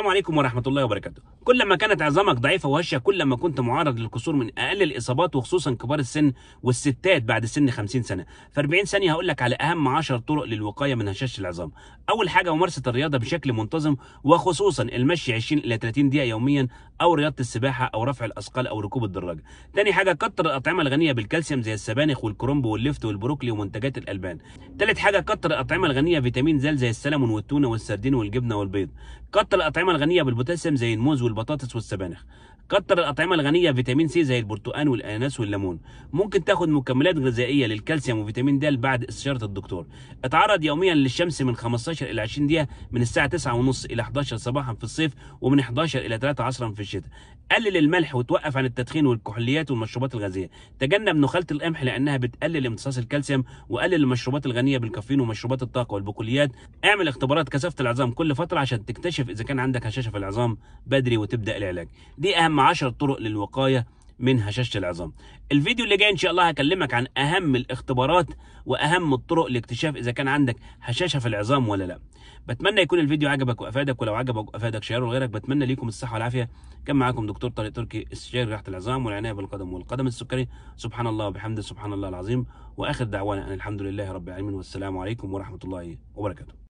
السلام عليكم ورحمة الله وبركاته. كل ما كانت عظامك ضعيفة وهشة كل ما كنت معرض للكسور من أقل الإصابات، وخصوصا كبار السن والستات بعد سن 50 سنة. في 40 ثانية هقول لك على أهم 10 طرق للوقاية من هشاشة العظام. أول حاجة ممارسة الرياضة بشكل منتظم، وخصوصا المشي 20 إلى 30 دقيقة يوميا، أو رياضة السباحة، أو رفع الأثقال، أو ركوب الدراجة. تاني حاجة كتر الأطعمة الغنية بالكالسيوم زي السبانخ والكرنب واللفت والبروكلي ومنتجات الألبان. تالت حاجة كتر الأطعمة الغنية فيتامين ز زي السلمون والتونة والسردين والجبنة والبيض. كتر الأطعمة الغنية بالبوتاسيوم زي الموز والبطاطس والسبانخ. كتر الأطعمة الغنية فيتامين سي زي البرتقال والأناناس والليمون. ممكن تاخد مكملات غذائية للكالسيوم وفيتامين د بعد استشارة الدكتور. اتعرض يوميا للشمس من 15 إلى 20 دقيقة، من الساعة 9:30 إلى 11 صباحا في الصيف، ومن 11 إلى 3 عصرا في الشتاء. قلل الملح وتوقف عن التدخين والكحوليات والمشروبات الغازية. تجنب نخالة القمح لأنها بتقلل امتصاص الكالسيوم، وقلل المشروبات الغنية بالكافيين ومشروبات الطاقة والبقوليات. اعمل اختبارات كثافة العظام كل فترة عشان تكتشف إذا كان عندك هشاشة في العظام بدري وتبدأ العلاج. دي أهم 10 طرق للوقاية من هشاشة العظام. الفيديو اللي جاي إن شاء الله هكلمك عن أهم الاختبارات وأهم الطرق لاكتشاف إذا كان عندك هشاشة في العظام ولا لأ. بتمنى يكون الفيديو عجبك وأفادك، ولو عجبك وأفادك شيره لغيرك. بتمنى ليكم الصحة والعافية. كان معاكم دكتور طارق تركي، استشاري جراحة العظام والعناية بالقدم والقدم السكري. سبحان الله وبحمده، سبحان الله العظيم، وآخر دعوانا أن الحمد لله رب العالمين، والسلام عليكم ورحمة الله وبركاته.